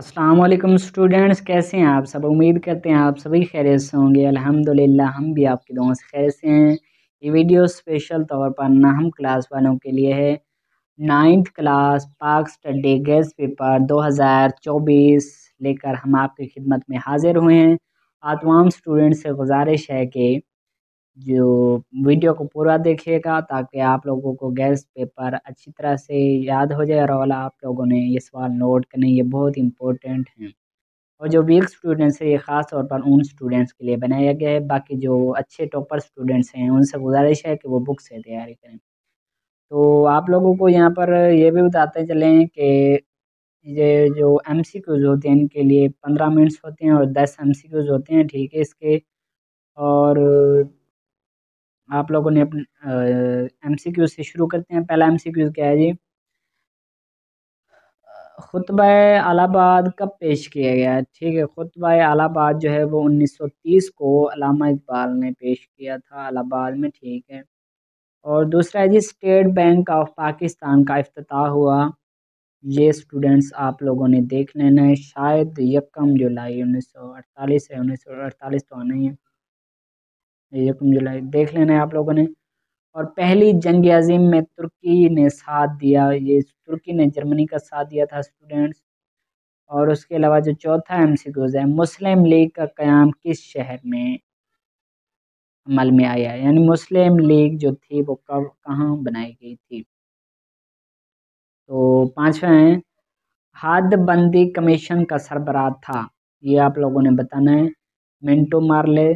अस्सलाम वालेकुम स्टूडेंट्स, कैसे हैं आप सब। उम्मीद करते हैं आप सभी खैरियत से होंगे। अल्हम्दुलिल्लाह हम भी आपकी दुआओं से खैरियत से हैं। ये वीडियो स्पेशल तौर पर नाहम क्लास वालों के लिए है। 9th class Pak study guess paper 2024 लेकर हम आपकी खिदमत में हाजिर हुए हैं। आप तमाम स्टूडेंट्स से गुजारिश है कि जो वीडियो को पूरा देखिएगा ताकि आप लोगों को गेस्ट पेपर अच्छी तरह से याद हो जाए। और आप लोगों ने ये सवाल नोट करने, ये बहुत इंपॉर्टेंट हैं। और जो वीक स्टूडेंट्स हैं ये ख़ास तौर पर उन स्टूडेंट्स के लिए बनाया गया है। बाकी जो अच्छे टॉपर स्टूडेंट्स हैं उनसे गुजारिश है कि वो बुक से तैयारी करें। तो आप लोगों को यहाँ पर ये भी बताते चलें कि ये जो MCQs होते हैं इनके लिए 15 मिनट्स होते हैं और 10 MCQs होते हैं, ठीक है इसके। और आप लोगों ने अपने MCQ से शुरू करते हैं। पहला MCQ क्या है जी, खुतबा इलाहाबाद कब पेश किया गया, ठीक है। खुतबा इलाहाबाद जो है वो 1930 को अल्लामा इकबाल ने पेश किया था इलाहाबाद में, ठीक है। और दूसरा है जी, स्टेट बैंक ऑफ पाकिस्तान का इफ्तिताह हुआ, ये स्टूडेंट्स आप लोगों ने देख लेना है। शायद 1 जुलाई 1948 है, 1948 तो आना ही है, 1 जुलाई देख लेना है आप लोगों ने। और पहली जंग अज़ीम में तुर्की ने साथ दिया, ये तुर्की ने जर्मनी का साथ दिया था स्टूडेंट्स। और उसके अलावा जो चौथा MCQs है, मुस्लिम लीग का क़याम किस शहर में अमल में आया, यानी मुस्लिम लीग जो थी वो कब कहाँ बनाई गई थी। तो पाँचवा है, हदबंदी कमीशन का सरबराह था, ये आप लोगों ने बताना है, मिंटो मार्ले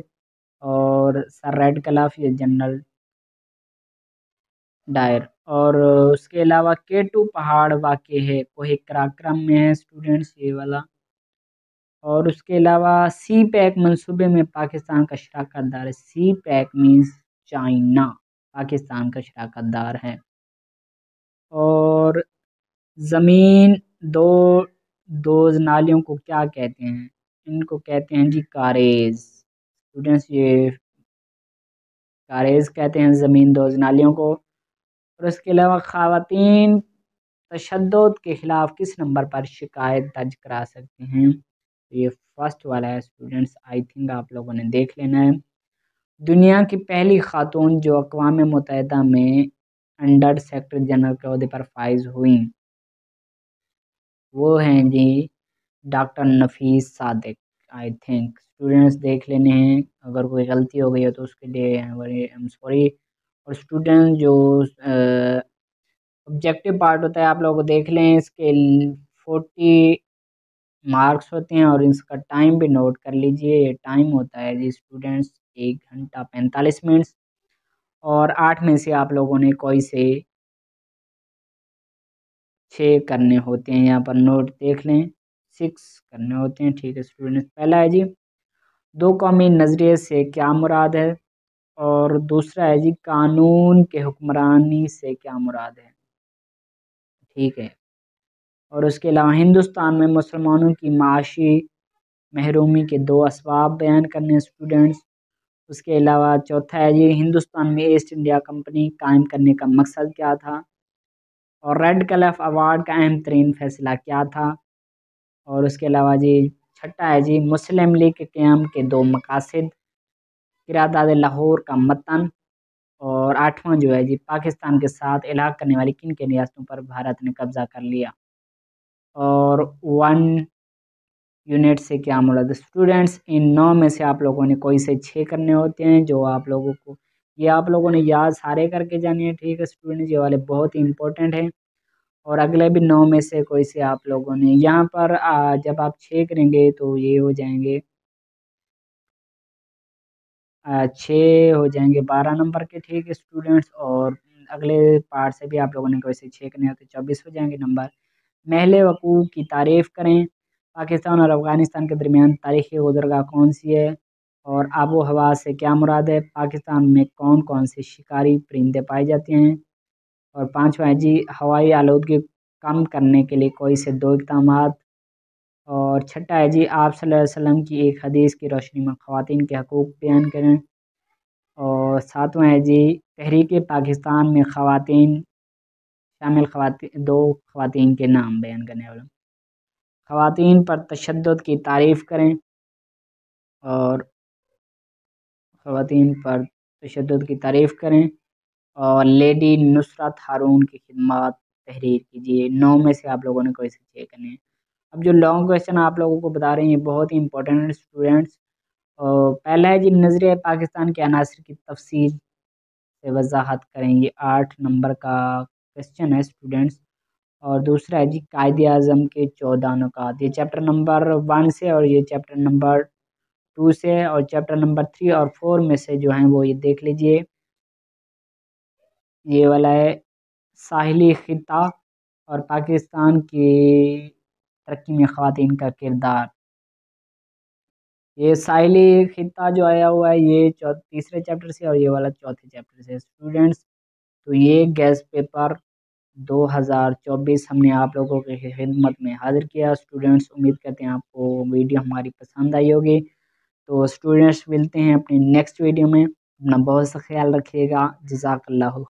और सर रेडक्लिफ या जनरल डायर। और उसके अलावा K2 पहाड़ वाक़ है कोहे कराक्रम में है स्टूडेंट्स, ये वाला। और उसके अलावा CPEC मंसूबे में पाकिस्तान का शराकत दार है, CPEC मीन्स चाइना, पाकिस्तान का शराकत दार है। और ज़मीन दो नालियों को क्या कहते हैं, इनको कहते हैं जी कारेज स्टूडेंट्स, ये कारेज कहते हैं ज़मीन दोज नालियों को। और उसके अलावा ख़वातीन तशद्दुद के ख़िलाफ़ किस नंबर पर शिकायत दर्ज करा सकते हैं, ये फर्स्ट वाला है स्टूडेंट्स, आई थिंक आप लोगों ने देख लेना है। दुनिया की पहली खातून जो अक़वाम मुत्तहिदा में अंडर सेक्रेटरी जनरल के अहदे पर फाइज हुई वो हैं जी doctor Nafees Sadiq, I think students देख लेने हैं। अगर कोई गलती हो गई हो तो उसके लिए आई एम सॉरी। और स्टूडेंट जो ऑब्जेक्टिव पार्ट होता है आप लोग देख लें, इसके 40 मार्क्स होते हैं और इसका टाइम भी नोट कर लीजिए। ये टाइम होता है जी स्टूडेंट्स 1 घंटा 45 मिनट। और 8 में से आप लोगों ने कोई से 6 करने होते हैं, यहाँ पर नोट देख लें, 6 करने होते हैं, ठीक है स्टूडेंट्स। पहला है जी दो कौमी नज़रिए से क्या मुराद है, और दूसरा है जी कानून के हुक्मरानी से क्या मुराद है, ठीक है। और उसके अलावा हिंदुस्तान में मुसलमानों की माशी महरूमी के 2 असबाब बयान करने हैं स्टूडेंट्स। उसके अलावा चौथा है जी हिंदुस्तान में ईस्ट इंडिया कंपनी कायम करने का मकसद क्या था। और रेडक्लिफ अवार्ड का अहम तरीन फैसला क्या था। और उसके अलावा जी छठा है जी मुस्लिम लीग के क़याम के 2 मकासद, क़रारदाद लाहौर का मतन। और 8वां जो है जी पाकिस्तान के साथ इलाक़ करने वाली किन किन रियासतों पर भारत ने कब्ज़ा कर लिया। और 1 यूनिट से क्या मुराद। स्टूडेंट्स इन 9 में से आप लोगों ने कोई से 6 करने होते हैं, जो आप लोगों को ये आप लोगों ने याद सारे करके जाने हैं, ठीक है स्टूडेंट्स, ये वाले बहुत ही इंपॉर्टेंट हैं। और अगले भी 9 में से कोई से आप लोगों ने यहाँ पर जब आप 6 करेंगे तो ये हो जाएंगे 6 हो जाएंगे 12 नंबर के, ठीक है स्टूडेंट्स। और अगले पार्ट से भी आप लोगों ने कोई से 6 करने होते 24 हो जाएंगे नंबर। महल वकूफ़ की तारीफ़ करें। पाकिस्तान और अफ़गानिस्तान के दरमियान तारीख़ी गुज़रगाह कौन सी है। और आबो हवा से क्या मुराद है, पाकिस्तान में कौन कौन से शिकारी परिंदे पाए जाते हैं। और 5वां है जी हवाई आलूदगी कम करने के लिए कोई से 2 इकदाम। और 6ठा है जी आप सल्लल्लाहु अलैहि वसल्लम की एक हदीस की रोशनी में ख़वातीन के हकूक़ बयान करें। और 7वां है जी तहरीक पाकिस्तान में ख़वातीन शामिल 2 ख़वातीन के नाम बयान करने वाला। ख़वातीन पर तशद्दुद की तारीफ़ करें और लेडी नुसरत हारून की खिदमत तहरीर कीजिए। 9 में से आप लोगों ने कोई से 6 करने हैं। अब जो लॉन्ग क्वेश्चन आप लोगों को बता रहे हैं ये बहुत ही इंपॉर्टेंट है स्टूडेंट्स। और पहला है जी नज़रिया पाकिस्तान के अनासर की तफसील से वजाहत करेंगे। 8 नंबर का क्वेश्चन है स्टूडेंट्स। और दूसरा है जी कायदे आज़म के 14 नुकात। ये चैप्टर नंबर 1 से और ये चैप्टर नंबर 2 से और चैप्टर नंबर 3 और 4 में से जो हैं वो ये देख लीजिए। ये वाला है साहिली खिता और पाकिस्तान की तरक्की में ख़वातीन का किरदार। ये साहिली खिता जो आया हुआ है ये 3रे चैप्टर से और ये वाला 4थे चैप्टर से स्टूडेंट्स। तो ये गैस पेपर 2024 हमने आप लोगों की खिदमत में हाजिर किया स्टूडेंट्स। उम्मीद करते हैं आपको वीडियो हमारी पसंद आई होगी। तो स्टूडेंट्स मिलते हैं अपने नेक्स्ट वीडियो में। अपना बहुत सा ख्याल रखिएगा। जज़ाकल्लाह।